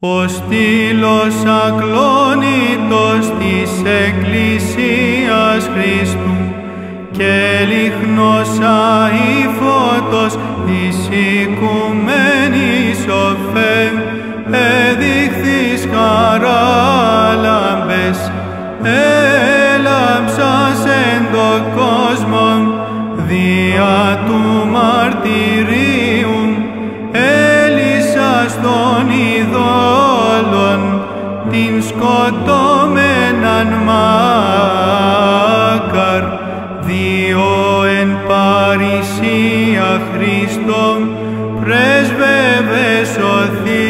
Ο στήλος ακλόνητος της Εκκλησίας Χριστού και λιχνός αηφώτος της οικουμένης οφέμ, εδείχθης Χαράλαμπες, έλαψας εν το κόσμο διά του μαρτυρίου, έλυσας των ειδόλων την σκοτώμεναν μάκαρ, διό εν παρησία Χριστόν πρέσβευε σωθεί.